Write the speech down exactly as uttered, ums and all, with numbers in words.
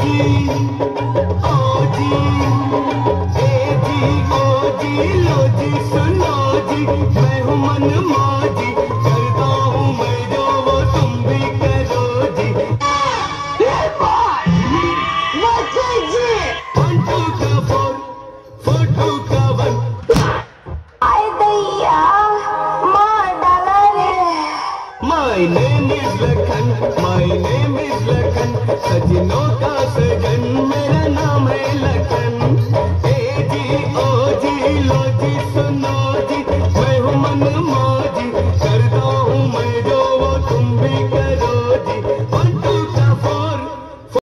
My name is Lakhan, my name is Lakhan, Sajino ka